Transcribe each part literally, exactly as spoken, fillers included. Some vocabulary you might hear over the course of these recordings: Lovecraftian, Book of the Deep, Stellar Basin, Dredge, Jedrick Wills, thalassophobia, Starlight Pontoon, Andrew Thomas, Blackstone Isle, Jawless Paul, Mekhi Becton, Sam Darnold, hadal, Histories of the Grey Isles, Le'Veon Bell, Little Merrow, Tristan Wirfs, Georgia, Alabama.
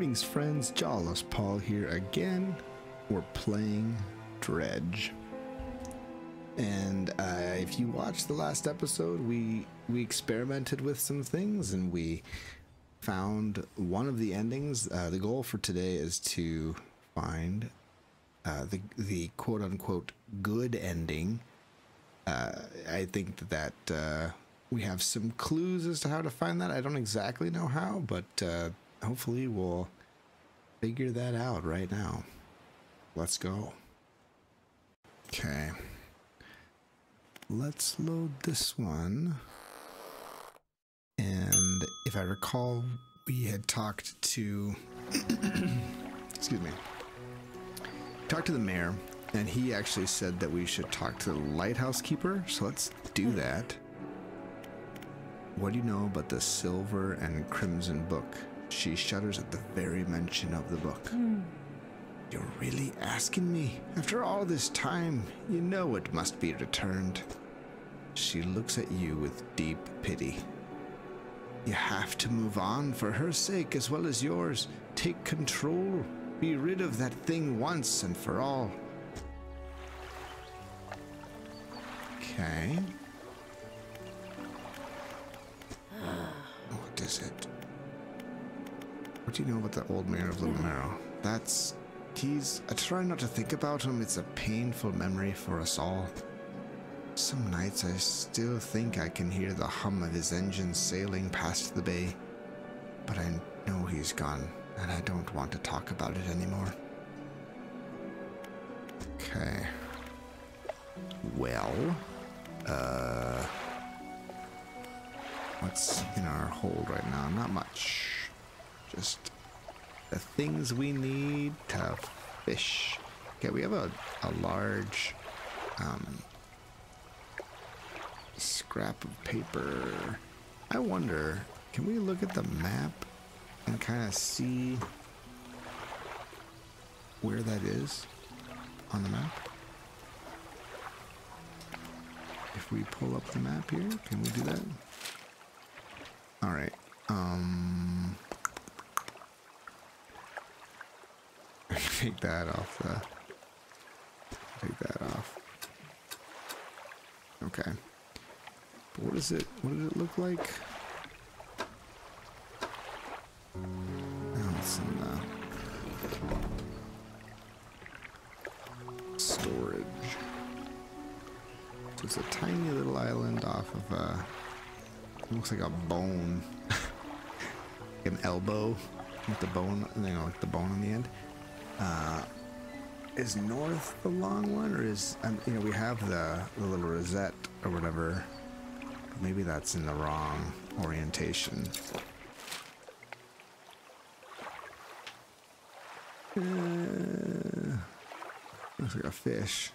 Greetings friends, Jawless Paul here again. We're playing Dredge. And uh, if you watched the last episode, we we experimented with some things and we found one of the endings. Uh, the goal for today is to find uh, the, the quote-unquote good ending. Uh, I think that uh, we have some clues as to how to find that. I don't exactly know how, but uh, hopefully we'll figure that out right now. Let's go. Okay. Let's load this one. And if I recall, we had talked to... excuse me. Talked to the mayor, and he actually said that we should talk to the lighthouse keeper. So let's do that. What do you know about the silver and crimson book? She shudders at the very mention of the book. Mm. You're really asking me? After all this time, you know it must be returned. She looks at you with deep pity. You have to move on for her sake as well as yours. Take control. Be rid of that thing once and for all. Okay. What is it? What do you know about the old mayor of Little Merrow? That's... he's... I try not to think about him. It's a painful memory for us all. Some nights I still think I can hear the hum of his engine sailing past the bay, but I know he's gone, and I don't want to talk about it anymore. Okay. Well, uh... what's in our hold right now? Not much. Just the things we need to fish. Okay, we have a, a large... Um, scrap of paper. I wonder, can we look at the map and kind of see where that is on the map? If we pull up the map here, can we do that? All right. Um, take that off the, take that off. Okay. What is it? What did it look like? Oh, it's in the storage. So it's a tiny little island off of a... it looks like a bone. An elbow with the bone, you know, like the bone on the end. Uh, is north the long one, or is... Um, you know, we have the, the little rosette or whatever. Maybe that's in the wrong orientation. Uh, looks like a fish.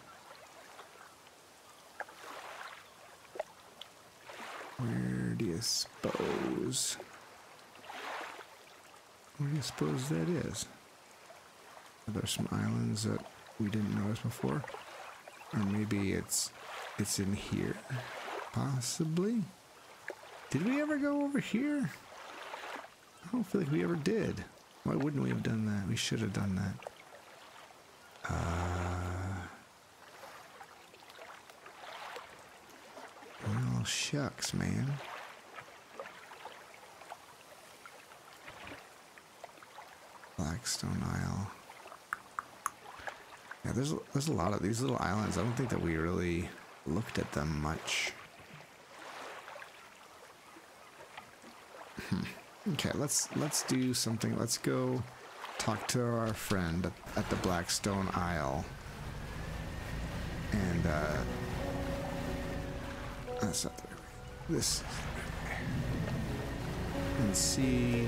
Where do you suppose? Where do you suppose that is? Are there some islands that we didn't notice before? Or maybe it's it's in here? Possibly. Did we ever go over here? I don't feel like we ever did. Why wouldn't we have done that? We should have done that. Uh, well, shucks, man. Blackstone Isle. Yeah, there's there's a lot of these little islands. I don't think that we really looked at them much. Okay, let's let's do something. Let's go talk to our friend at, at the Blackstone Isle. And uh that's not the right way. This is the right way. And see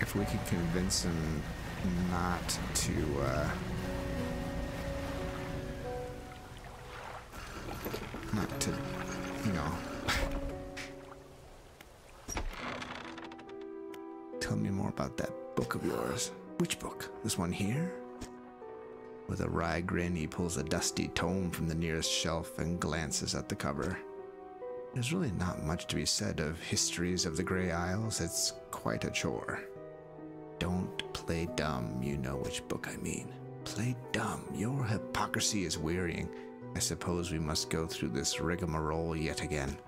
if we can convince him not to uh not to you know tell me more about that book of yours. Which book? This one here? With a wry grin, he pulls a dusty tome from the nearest shelf and glances at the cover. There's really not much to be said of Histories of the Grey Isles. It's quite a chore. Don't Play dumb, you know which book I mean. Play dumb, your hypocrisy is wearying. I suppose we must go through this rigmarole yet again.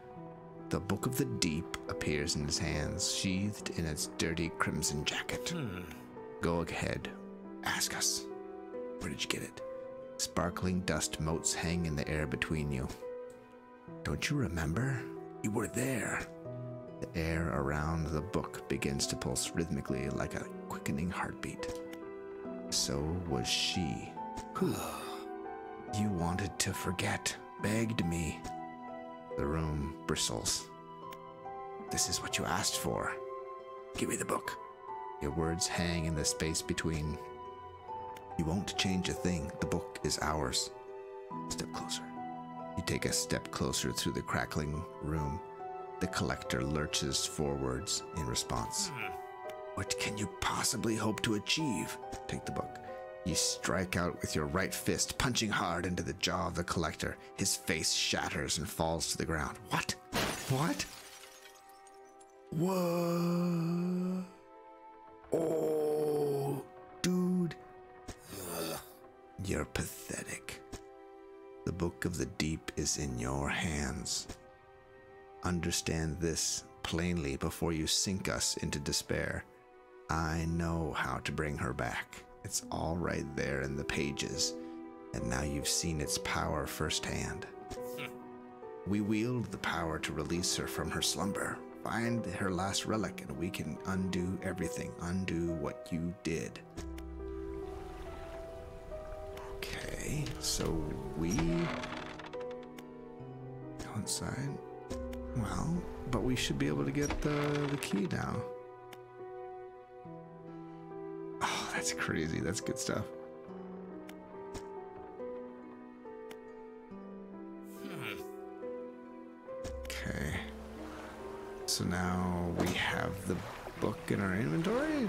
The Book of the Deep appears in his hands, sheathed in its dirty crimson jacket. Hmm. Go ahead. Ask us. Where did you get it? Sparkling dust motes hang in the air between you. Don't you remember? You were there. The air around the book begins to pulse rhythmically like a quickening heartbeat. So was she. You wanted to forget. Begged me. The room bristles. This is what you asked for. Give me the book. Your words hang in the space between. You won't change a thing. The book is ours. Step closer. You take a step closer through the crackling room. The collector lurches forwards in response. What can you possibly hope to achieve? Take the book. You strike out with your right fist, punching hard into the jaw of the collector. His face shatters and falls to the ground. What? What? Whoa. Oh, dude. You're pathetic. The Book of the Deep is in your hands. Understand this plainly before you sink us into despair. I know how to bring her back. It's all right there in the pages, and now you've seen its power firsthand. We wield the power to release her from her slumber. Find her last relic, and we can undo everything. Undo what you did. Okay, so we... go inside. Well, but we should be able to get the, the key now. Oh, that's crazy. That's good stuff. Okay. So now we have the book in our inventory?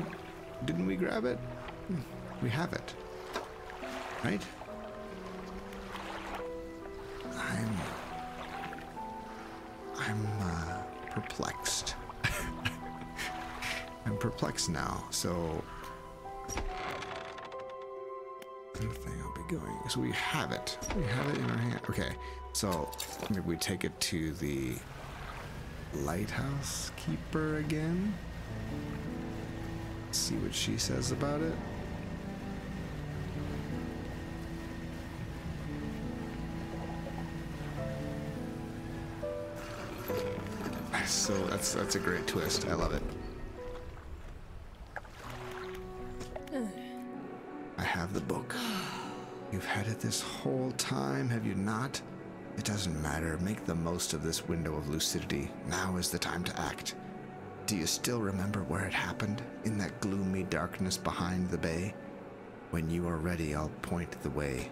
Didn't we grab it? We have it. Right? I'm... I'm uh, perplexed. I'm perplexed now, so... I don't think I'll be going. So we have it. We have it in our hand. Okay, so maybe we take it to the lighthouse keeper again. See what she says about it. So that's that's a great twist. I love it. I have the book. You've had it this whole time, have you not? It doesn't matter. Make the most of this window of lucidity. Now is the time to act. Do you still remember where it happened? In that gloomy darkness behind the bay? When you are ready, I'll point the way.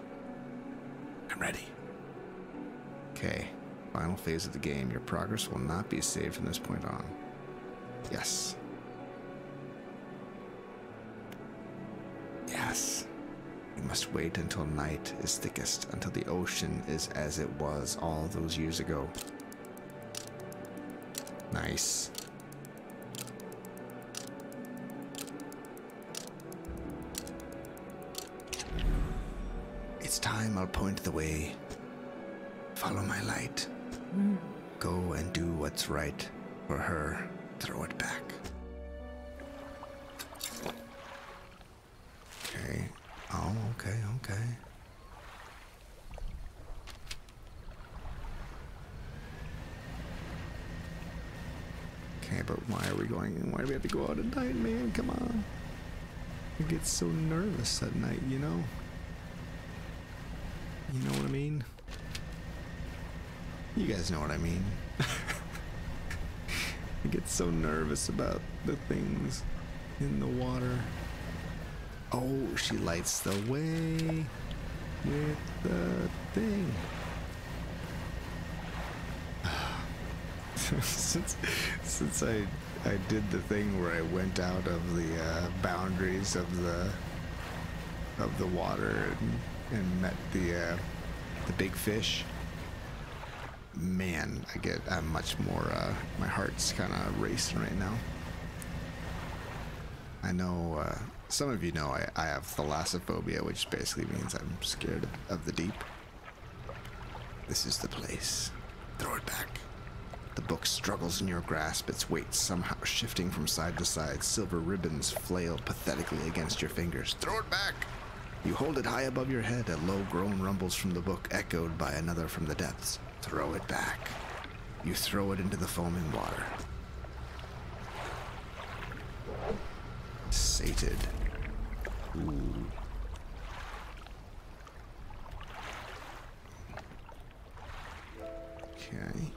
I'm ready. Okay. Final phase of the game. Your progress will not be saved from this point on. Yes. Yes. You must wait until night is thickest, until the ocean is as it was all those years ago. Nice. It's time. I'll point the way. Follow my light. Go and do what's right for her. Throw it back. Okay. Oh, okay, okay. Okay, but why are we going? Why do we have to go out at night, man? Come on. I get so nervous at night, you know? You know what I mean? You guys know what I mean. I get so nervous about the things in the water. Oh, she lights the way with the thing. since since I, I did the thing where I went out of the uh, boundaries of the of the water and, and met the uh, the big fish. Man, I get, I'm much more, uh, my heart's kind of racing right now. I know uh, some of you know I, I have thalassophobia, which basically means I'm scared of the deep. This is the place. Throw it back. The book struggles in your grasp, its weight somehow shifting from side to side. Silver ribbons flail pathetically against your fingers. Throw it back! You hold it high above your head. A low groan rumbles from the book, echoed by another from the depths. Throw it back. You throw it into the foaming water. Sated. Ooh. Okay.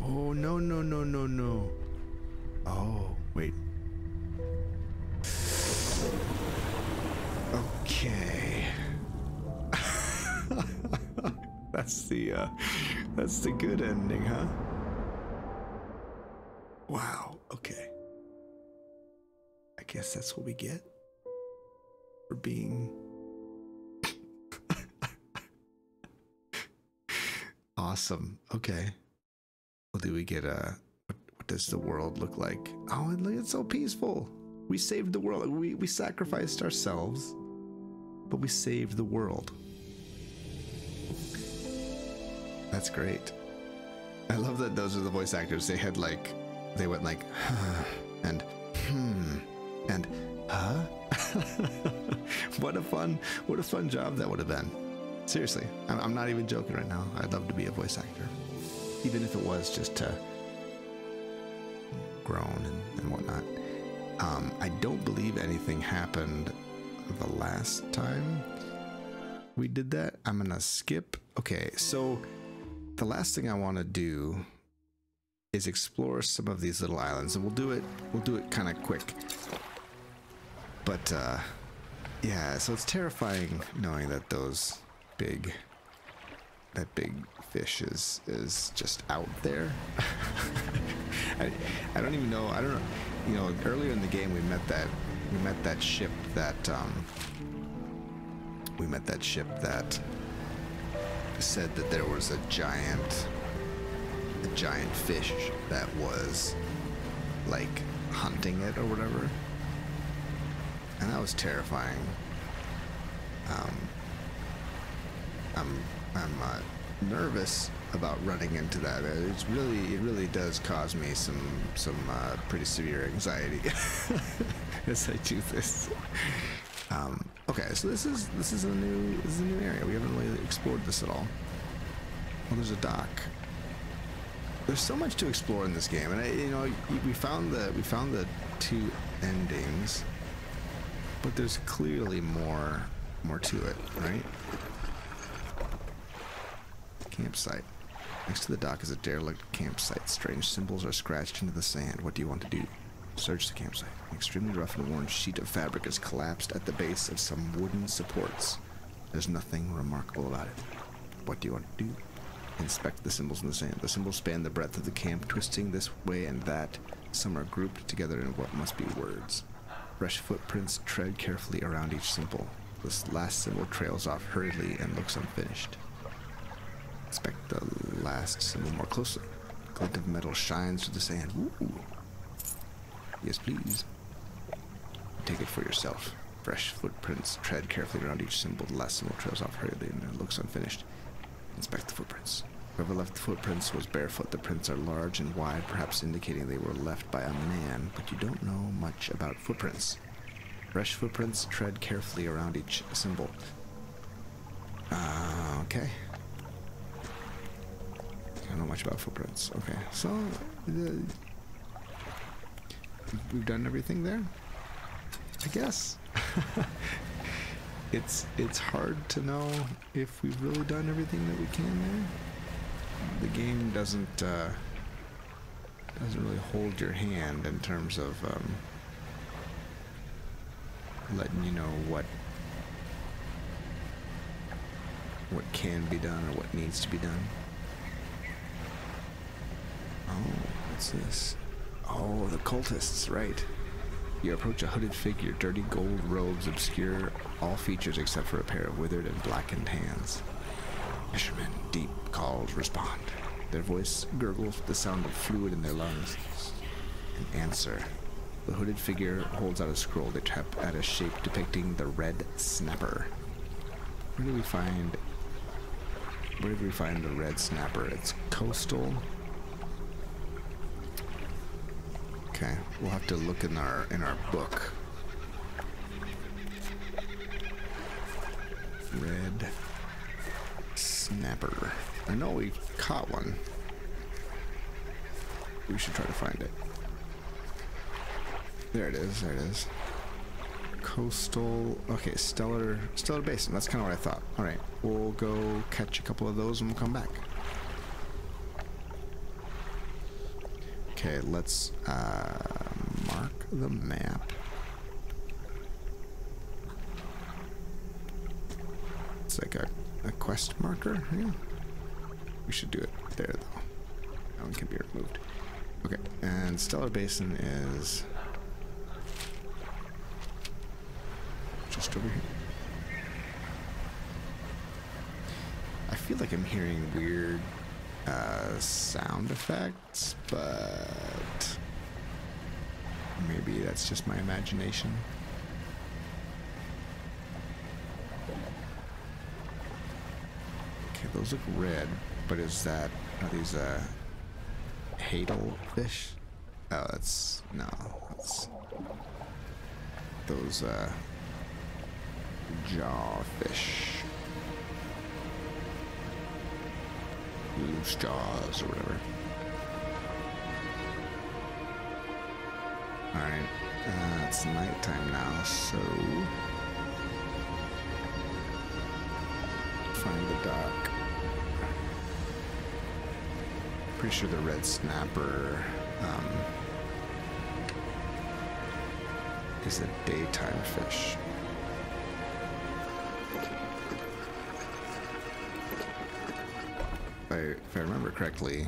Oh, no, no, no, no, no. Oh, wait. Okay. That's the, uh, that's the good ending, huh? Wow, okay. I guess that's what we get for being awesome. Okay. Well, do we get a... What, what does the world look like? Oh, it's so peaceful. We saved the world. We, we sacrificed ourselves, but we saved the world. That's great. I love that those are the voice actors. They had like... They went like, huh, and hmm, and huh? What a fun, what a fun job that would have been. Seriously, I'm, I'm not even joking right now. I'd love to be a voice actor. Even if it was just to groan and, and whatnot. Um, I don't believe anything happened the last time we did that. I'm gonna skip. Okay, so the last thing I want to do is explore some of these little islands, and we'll do it we'll do it kind of quick, but uh yeah, so it's terrifying knowing that those big that big fish is is just out there. I, I don't even know I don't know you know earlier in the game we met that we met that ship that um we met that ship that said that there was a giant a giant fish that was like hunting it or whatever, and that was terrifying. um i'm i'm uh, nervous about running into that. It's really it really does cause me some some uh, pretty severe anxiety as I do this. Um okay, so this is this is a new this is a new area. We haven't really explored this at all. Well, there's a dock. There's so much to explore in this game, and I, you know, we found the we found the two endings, but there's clearly more more to it, right? Campsite. Next to the dock is a derelict campsite. Strange symbols are scratched into the sand. What do you want to do? Search the campsite. An extremely rough and worn sheet of fabric is collapsed at the base of some wooden supports. There's nothing remarkable about it. What do you want to do? Inspect the symbols in the sand. The symbols span the breadth of the camp, twisting this way and that. Some are grouped together in what must be words. Fresh footprints tread carefully around each symbol. This last symbol trails off hurriedly and looks unfinished. Inspect the last symbol more closely. Glint of metal shines through the sand. Ooh. Yes, please. Take it for yourself. Fresh footprints tread carefully around each symbol. The last symbol trails off hurriedly and it looks unfinished. Inspect the footprints. Whoever left the footprints was barefoot. The prints are large and wide, perhaps indicating they were left by a man, but you don't know much about footprints. Fresh footprints tread carefully around each symbol. Uh, okay. I don't know much about footprints. Okay, so... Uh, we've done everything there? I guess. It's it's hard to know if we've really done everything that we can there. The game doesn't uh, doesn't really hold your hand in terms of um, letting you know what what can be done or what needs to be done. Oh, what's this? Oh, the cultists, right? You approach a hooded figure, dirty gold robes obscure all features except for a pair of withered and blackened hands. Fisherman, deep calls respond. Their voice gurgles with the sound of fluid in their lungs. An answer. The hooded figure holds out a scroll that taps at a shape depicting the red snapper. Where do we find... Where did we find the red snapper? It's coastal. Okay, we'll have to look in our in our book. Red snapper. I know we caught one. We should try to find it. There it is. There it is. Coastal. Okay, Stellar Stellar Basin. That's kind of what I thought. All right, we'll go catch a couple of those and we'll come back. Okay, let's uh, mark the map. It's like a, a quest marker. Yeah, we should do it there though. That one can be removed. Okay, and Stellar Basin is just over here. I feel like I'm hearing weird Uh, sound effects, but maybe that's just my imagination. Okay, those look red, but is that, are these uh, hadal fish? Oh, that's, no, that's those uh, jaw fish. Loose jaws or whatever. Alright, uh, it's nighttime now, so find the dock. Pretty sure the red snapper um, is a daytime fish. If I remember correctly,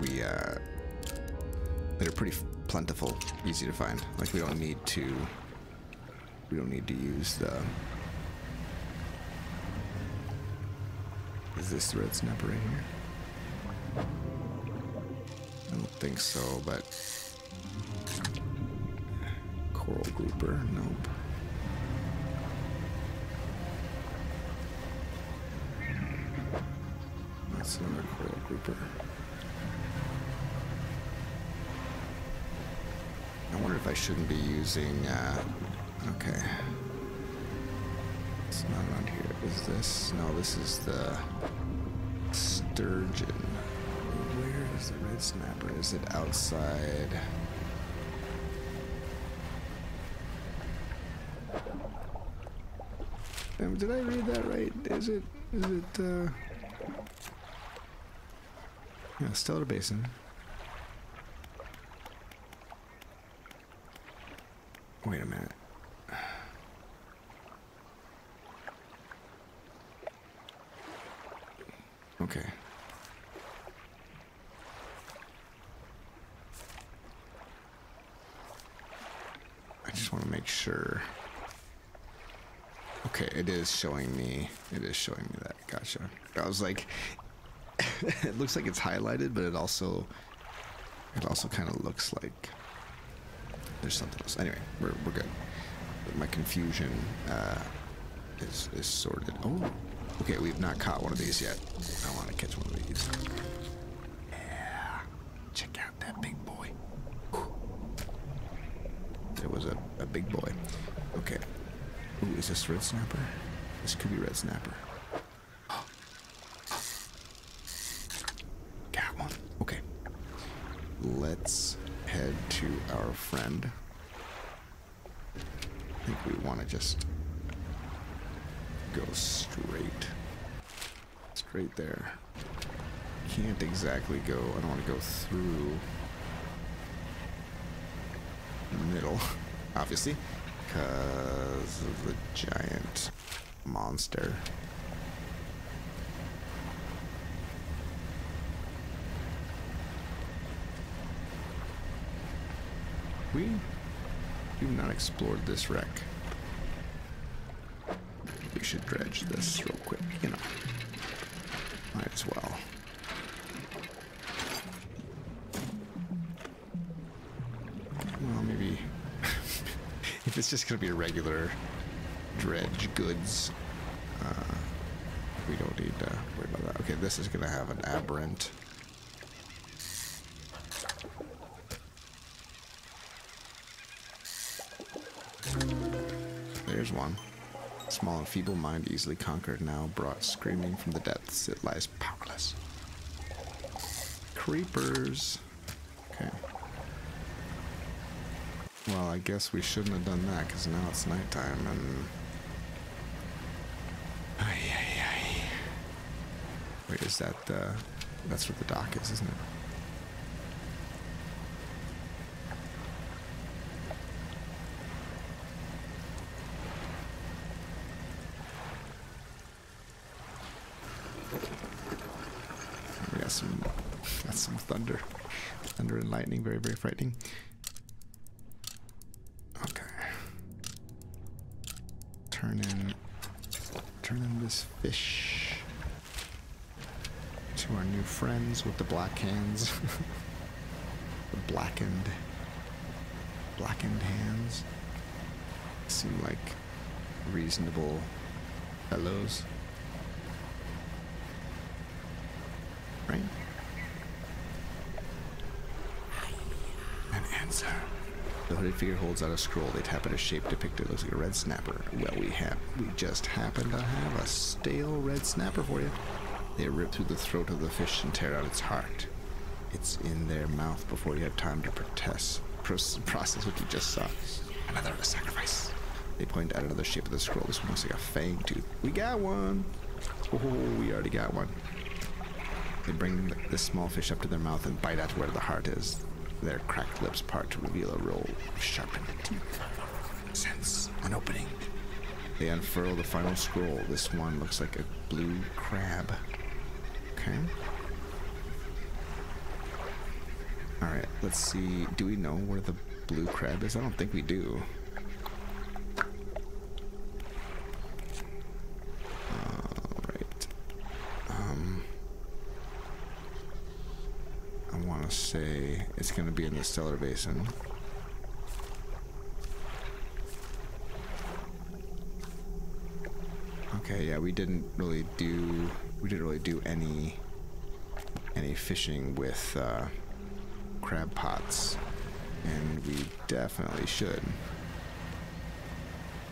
we, uh, they're pretty plentiful, easy to find. Like, we don't need to, we don't need to use the, is this the red snapper right here? I don't think so, but coral grouper, nope. Another coral grouper. I wonder if I shouldn't be using. Uh, okay, it's not around here. Is this? No, this is the sturgeon. Where is the red snapper? Is it outside? Um, did I read that right? Is it? Is it? Uh, Yeah, Stellar Basin. Wait a minute. Okay. I just want to make sure. Okay, it is showing me. It is showing me that. Gotcha. I was like... It looks like it's highlighted, but it also it also kind of looks like there's something else. Anyway, we're we're good. But my confusion uh, is is sorted. Oh, okay. We've not caught one of these yet. I want to catch one of these. Yeah, check out that big boy. Whew. There was a a big boy. Okay. Ooh, is this red snapper? This could be red snapper. Let's head to our friend. I think we want to just go straight. Straight there. Can't exactly go. I don't want to go through the middle, obviously, because of the giant monster. We do not explored this wreck. We should dredge this real quick, you know. Might as well. Well, maybe if it's just going to be a regular dredge goods, uh, we don't need to worry about that. Okay, this is going to have an aberrant. There's one. Small and feeble mind, easily conquered, now brought screaming from the depths. It lies powerless. Creepers. Okay. Well, I guess we shouldn't have done that, because now it's nighttime, and... Ay, ay, ay. Wait, is that the... That's where the dock is, isn't it? Some, that's some thunder. Thunder and lightning, very, very frightening. Okay. Turn in, turn in this fish to our new friends with the black hands. The blackened, blackened hands. Seem like reasonable fellows. Right? An answer. The hooded figure holds out a scroll. They tap at a shape depicted. Looks like a red snapper. Well, we have we just happen to have a stale red snapper for you. They rip through the throat of the fish and tear out its heart. It's in their mouth before you have time to protest, process what you just saw. Another sacrifice. They point at another shape of the scroll. This one looks like a fang tooth. We got one. Oh, we already got one. They bring this small fish up to their mouth and bite at where the heart is. Their cracked lips part to reveal a roll of sharpened teeth. Sense an opening. They unfurl the final scroll. This one looks like a blue crab. Okay. Alright, let's see. Do we know where the blue crab is? I don't think we do. Say it's going to be in the Stellar Basin. Okay, yeah, we didn't really do we didn't really do any any fishing with uh, crab pots, and we definitely should.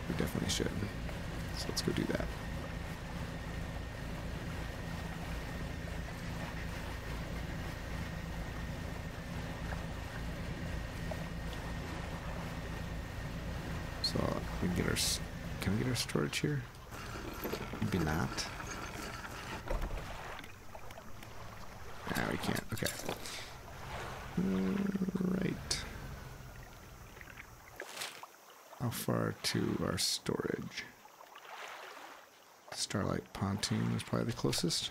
We definitely should. So let's go do that. So we can get our, can we get our storage here? Maybe not. Nah, we can't. Okay. Right. How far to our storage? Starlight Pontoon is probably the closest.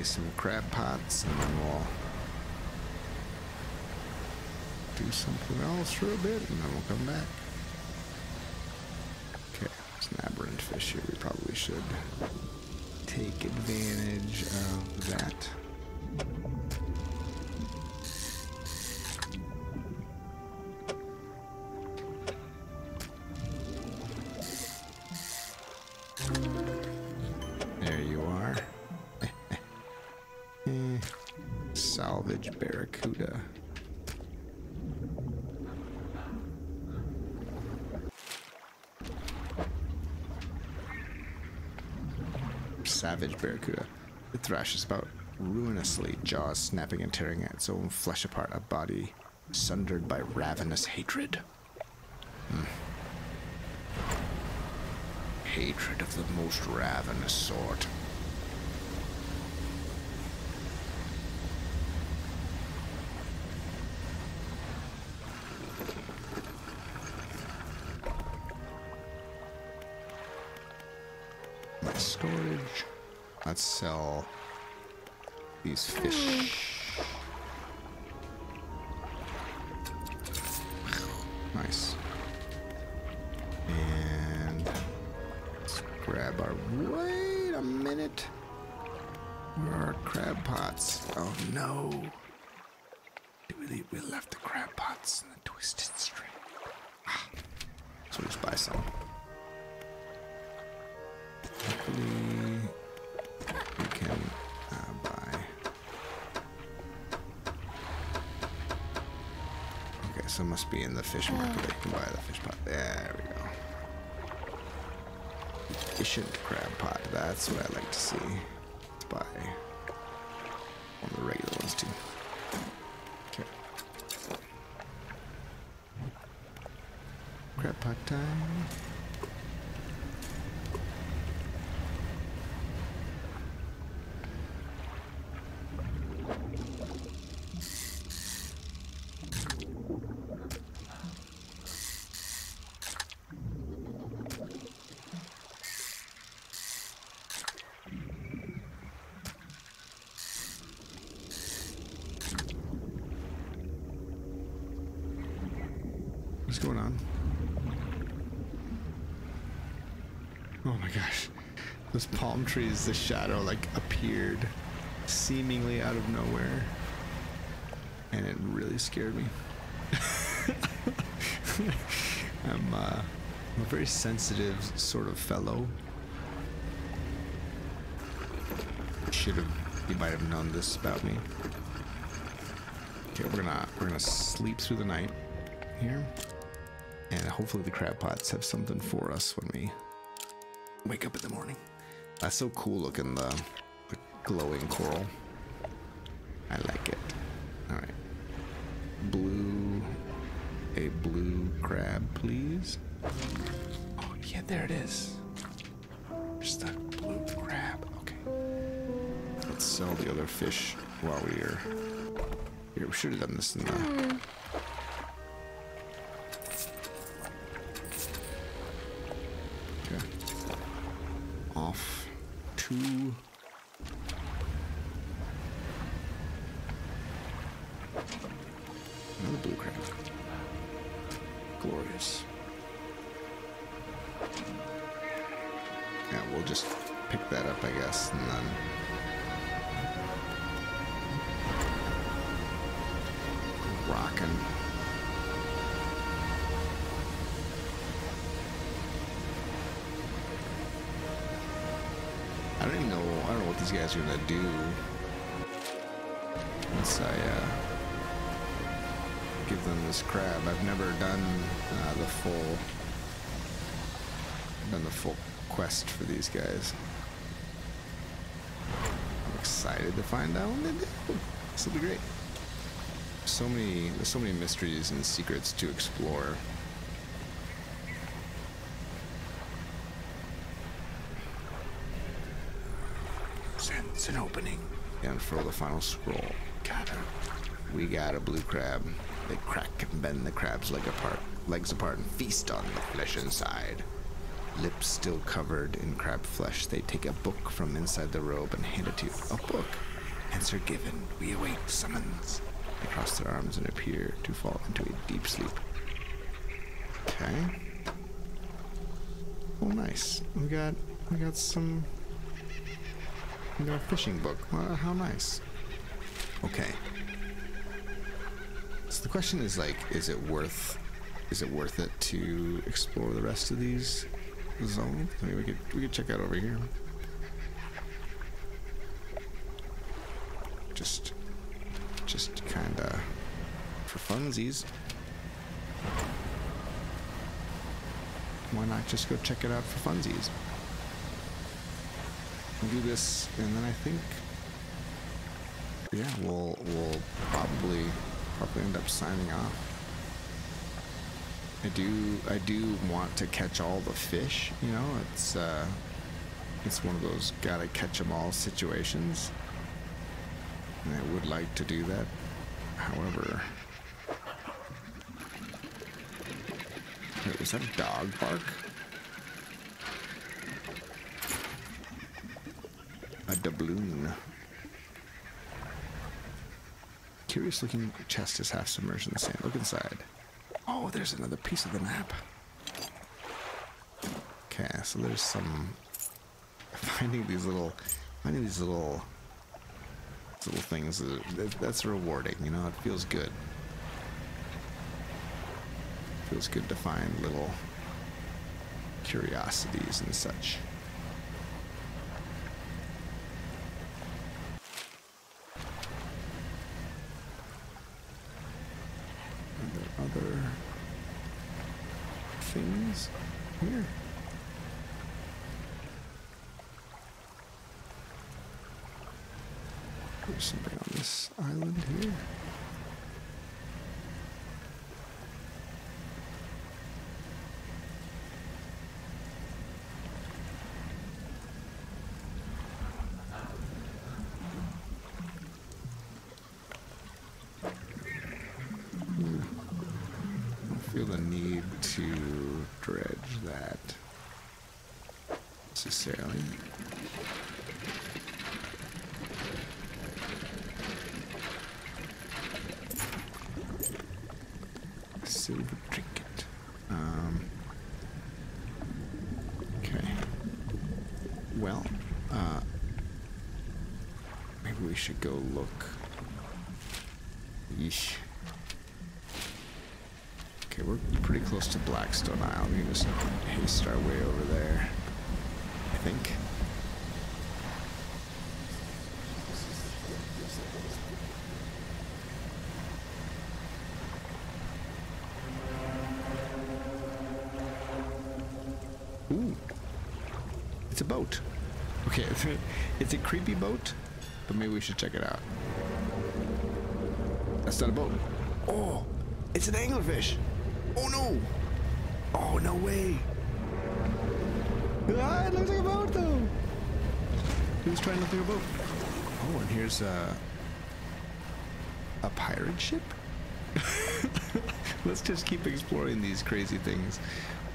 Some crab pots, and then we'll do something else for a bit, and then we'll come back. Okay, it's an aberrant fish here. We probably should take advantage of that. Barracuda. Savage barracuda. It thrashes about ruinously, jaws snapping and tearing at its own flesh apart, a body sundered by ravenous hatred. Hmm. Hatred of the most ravenous sort. Let's sell these fish. Nice. And let's grab our... Wait a minute. Where are our crab pots? Oh, no. We, we left the crab pots in the twisted string. Ah. So we just buy some. Hopefully we can uh, buy. Okay, so it must be in the fish market. I can buy the fish pot. There we go. Efficient crab pot. That's what I like to see. Let's buy one of the regular ones too. Crab pot time. What's going on? Oh my gosh, those palm trees, the shadow like appeared seemingly out of nowhere, and it really scared me. I'm, uh, I'm a very sensitive sort of fellow. Should have, you might have known this about me. Okay, we're gonna we're gonna sleep through the night here, and hopefully the crab pots have something for us when we wake up in the morning. That's so cool looking, the, the glowing coral. I like it. All right, blue, a blue crab, please. Oh yeah, there it is. Just a blue crab. Okay. Let's sell the other fish while we are here. We should have done this in the. Two. Another blue crab. Glorious. Yeah, we'll just pick that up, I guess, and then... Rockin'. I don't even know, I don't know what these guys are gonna do once I uh, give them this crab. I've never done uh, the full done the full quest for these guys. I'm excited to find out what they do. This will be great. So many, there's so many mysteries and secrets to explore. An opening. Unfurl the final scroll. Got her. We got a blue crab. They crack and bend the crab's leg apart, legs apart and feast on the flesh inside. Lips still covered in crab flesh, they take a book from inside the robe and hand it to you. A book. Answer given. We await summons. They cross their arms and appear to fall into a deep sleep. Okay. Oh, nice. We got, we got some... We got a fishing book. Well, how nice. Okay. So the question is, like, is it worth? Is it worth it to explore the rest of these zones? I mean, we could we could check out over here. Just, just kind of for funsies. Why not just go check it out for funsies? We'll do this, and then I think, yeah, we'll we'll probably probably end up signing off. I do I do want to catch all the fish, you know. It's uh, it's one of those gotta catch 'em all situations, and I would like to do that. However, wait, was that a dog bark? a doubloon. Curious looking chest is half submerged in the sand. Look inside. Oh, there's another piece of the map. Okay, so there's some finding these little finding these little little things that, that's rewarding, you know, it feels good. It feels good to find little curiosities and such. Here. There's somebody on this island here. I feel the need to dredge that necessarily. Silver trinket. Um, okay. Well, uh, maybe we should go look. Yeesh. We're pretty close to Blackstone Isle. We can just haste our way over there, I think. Ooh. It's a boat. Okay, it's a creepy boat, but maybe we should check it out. That's not a boat. Oh, it's an anglerfish. Oh no! Oh, no way! Ah, it looks like a boat though! Who's trying to look like a boat? Oh, and here's a... a pirate ship? Let's just keep exploring these crazy things.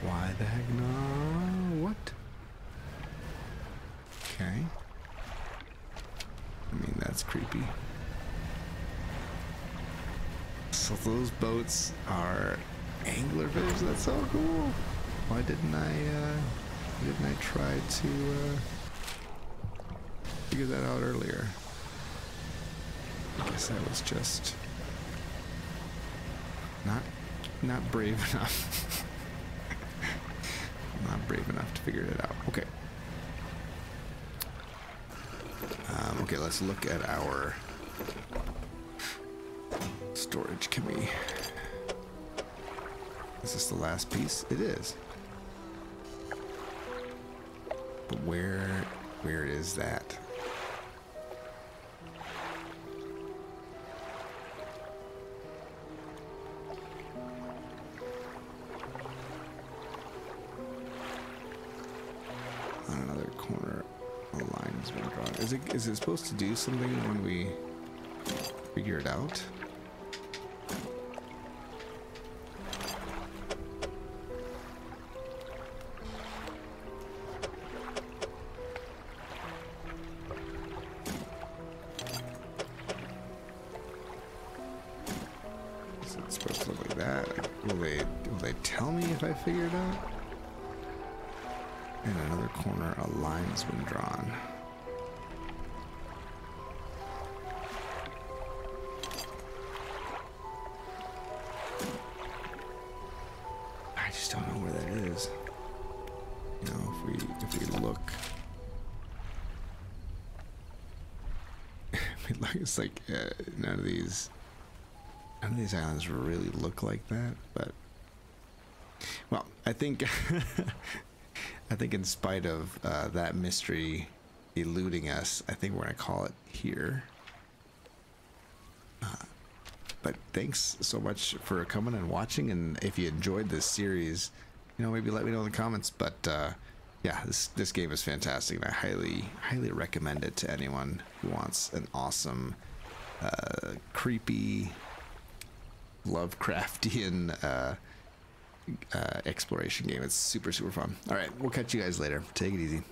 Why the heck no? What? Okay. I mean, that's creepy. So those boats are... anglerfish, that's so cool. Why didn't I uh why didn't I try to uh figure that out earlier? I guess I was just not not brave enough. Not brave enough to figure it out. Okay. Um okay, let's look at our storage. Can we... is this the last piece? It is. But where, where is that? On another corner, a line has been drawn. Is it, is it supposed to do something when we figure it out? Figured out. In another corner, a line's been drawn. I just don't know where that is. You know, if we if we look, if we look, it's like uh, none of these none of these islands really look like that, but. Well, I think I think in spite of uh, that mystery eluding us, I think we're gonna call it here. Uh, but thanks so much for coming and watching, and if you enjoyed this series, you know, maybe let me know in the comments. But uh, yeah, this this game is fantastic, and I highly highly recommend it to anyone who wants an awesome, uh, creepy, Lovecraftian. Uh, Uh, exploration game. It's super super fun. All right, we'll catch you guys later. Take it easy.